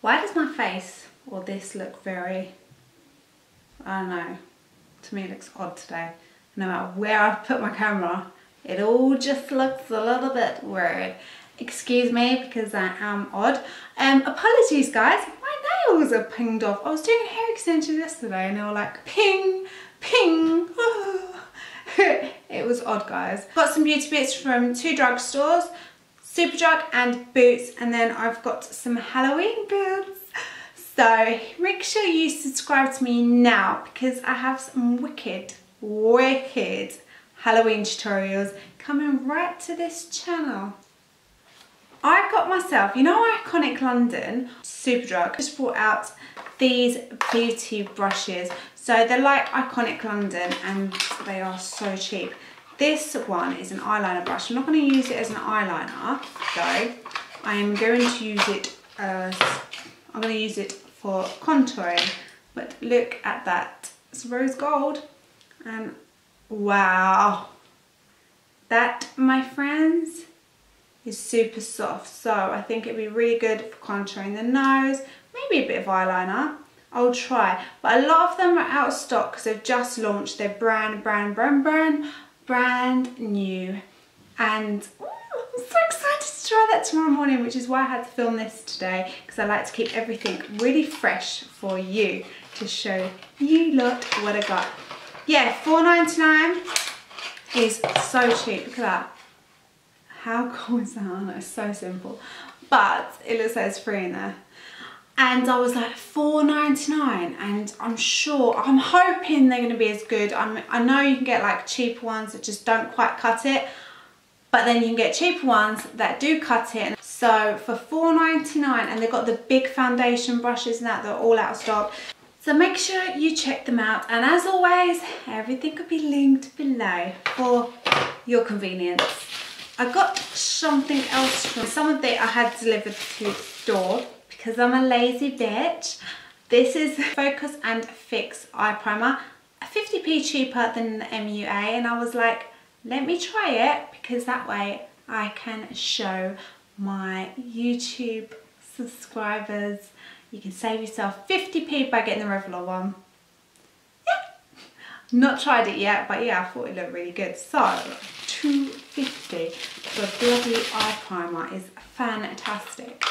Why does my face or this look very, I don't know, to me it looks odd today. No matter where I've put my camera, it all just looks a little bit weird. Excuse me, because I am odd. Apologies guys, my nails are pinged off. I was doing a hair extension yesterday and they were like ping, ping. It was odd guys. Got some beauty bits from two drugstores, Superdrug and Boots, and then I've got some Halloween bits. So make sure you subscribe to me now because I have some wicked Halloween tutorials coming right to this channel. I got myself, you know, Iconic London, Superdrug just brought out these beauty brushes. So they're like Iconic London and they are so cheap. This one is an eyeliner brush. I'm not going to use it as an eyeliner though. I am going to use it as, I'm going to use it for contouring. But look at that, it's rose gold and wow. That, my friends, is super soft, so I think it'd be really good for contouring the nose, maybe a bit of eyeliner. I'll try, but a lot of them are out of stock because they've just launched. They're brand new, and ooh, I'm so excited to try that tomorrow morning, which is why I had to film this today, because I like to keep everything really fresh for you to show you lot what I got. Yeah, $4.99 is so cheap. Look at that. How cool is that? It's so simple. But it looks like it's free in there. And I was like, $4.99, and I'm hoping they're gonna be as good. I know you can get like cheap ones that just don't quite cut it, but then you can get cheaper ones that do cut it. So for $4.99, and they've got the big foundation brushes and that, they're all out of stock. So make sure you check them out. And as always, everything will be linked below for your convenience. I got something else from someone that I had delivered to the door because I'm a lazy bitch. This is Focus and Fix Eye Primer, 50p cheaper than the MUA, and I was like, let me try it because that way I can show my YouTube subscribers. You can save yourself 50p by getting the Revlon one. Yeah. Not tried it yet, but yeah, I thought it looked really good. So $2.50 for bloody eye primer is fantastic.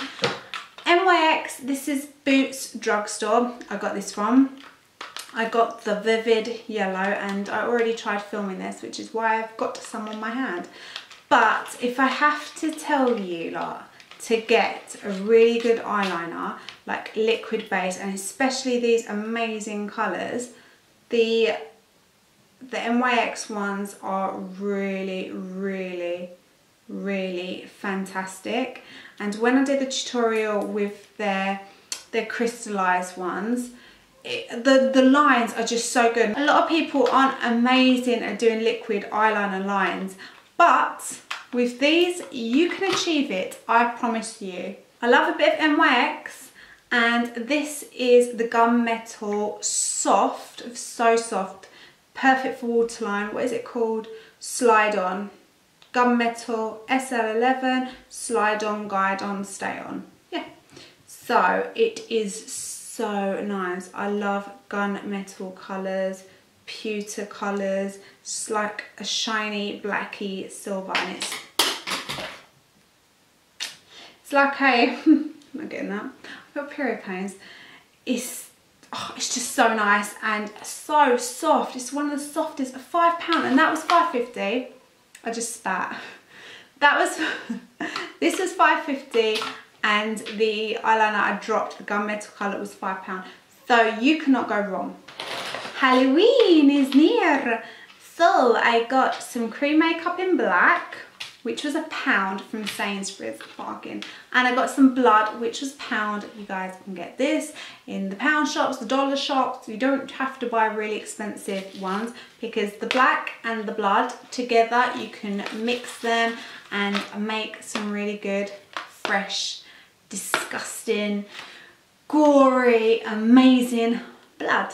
NYX, this is Boots Drugstore. I got this from. I got the vivid yellow and I already tried filming this, which is why I've got some on my hand. But if I have to tell you like, to get a really good eyeliner, like liquid base, and especially these amazing colours, the NYX ones are really fantastic. And when I did the tutorial with their crystallized ones, the lines are just so good. A lot of people aren't amazing at doing liquid eyeliner lines, but with these you can achieve it, I promise you. I love a bit of NYX, and this is the Gunmetal Soft, so soft, perfect for waterline. What is it called? Slide On. Gunmetal SL11 Slide On, Guide On, Stay On. Yeah. So it is so nice. I love gunmetal colours, pewter colours. It's like a shiny blacky silver, and it's like a I'm not getting that. I've got period pains. It's just so nice and so soft. It's one of the softest. £5, and that was £5.50. I just spat. That was this was £5.50, and the eyeliner I dropped, the gunmetal colour, was £5. So you cannot go wrong. Halloween is near. So I got some cream makeup in black, which was £1 from Sainsbury's, bargain. And I got some blood, which was £1. You guys can get this in the pound shops, the dollar shops. You don't have to buy really expensive ones because the black and the blood together, you can mix them and make some really good, fresh, disgusting, gory, amazing blood.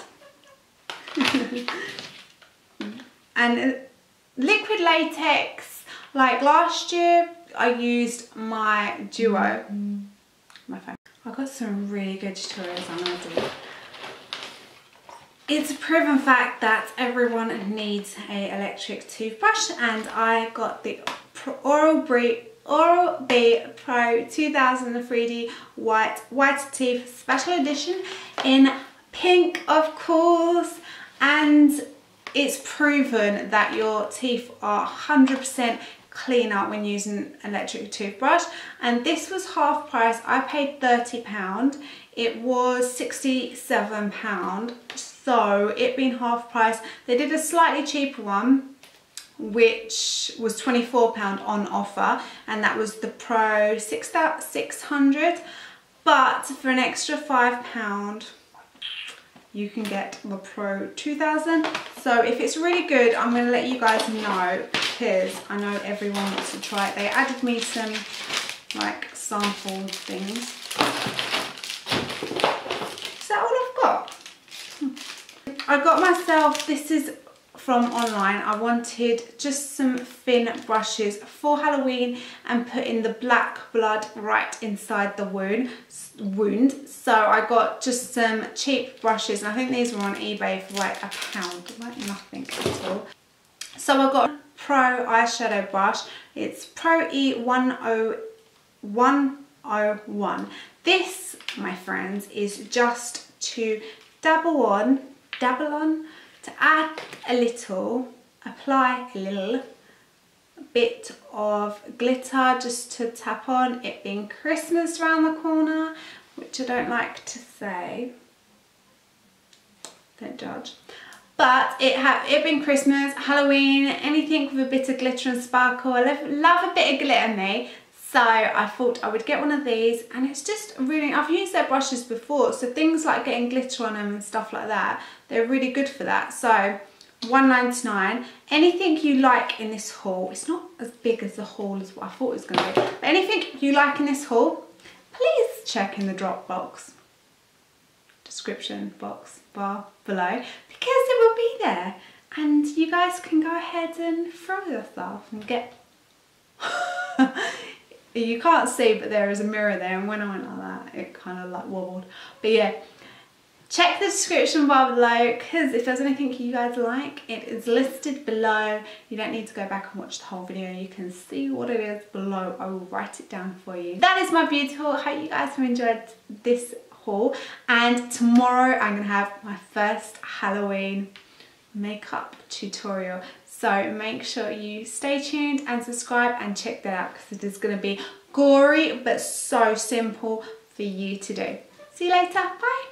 And liquid latex, like last year I used my duo, my phone. I've got some really good tutorials on Aldi. It's a proven fact that everyone needs an electric toothbrush, and I got the Oral-B Pro 2000 3D White Teeth Special Edition in pink, of course, and it's proven that your teeth are 100% cleaner when using an electric toothbrush, and this was half price. I paid £30, it was £67, so it being half price, they did a slightly cheaper one which was £24 on offer, and that was the Pro 600, but for an extra £5 you can get the Pro 2000. So if it's really good, I'm going to let you guys know, because I know everyone wants to try it. They added me some like sample things. Is that all I've got? I got myself, this is from online, I wanted just some thin brushes for Halloween and put in the black blood right inside the wound. So I got just some cheap brushes, and I think these were on eBay for like £1, like nothing at all. So I got a Pro eyeshadow brush, it's Pro E101. This, my friends, is just to dabble on, to add a little, apply a little bit of glitter just to tap on, it being Christmas around the corner, which I don't like to say, don't judge, but it being Christmas, Halloween, anything with a bit of glitter and sparkle. I love a bit of glitter, me. So I thought I would get one of these, and it's just really, I've used their brushes before, so things like getting glitter on them and stuff like that, they're really good for that. So £1.99, anything you like in this haul. It's not as big as the haul as what I thought it was going to be, but anything you like in this haul, please check in the drop box, description box bar below, because it will be there, and you guys can go ahead and throw yourself and get... You can't see, but there is a mirror there, and when I went like that, it kind of like wobbled. But yeah, check the description bar below, because if there's anything you guys like, it is listed below. You don't need to go back and watch the whole video. You can see what it is below. I will write it down for you. That is my beauty haul. Hope you guys have enjoyed this haul. And tomorrow I'm going to have my first Halloween makeup tutorial. So make sure you stay tuned and subscribe and check that out, because it is going to be gory but so simple for you to do. See you later. Bye.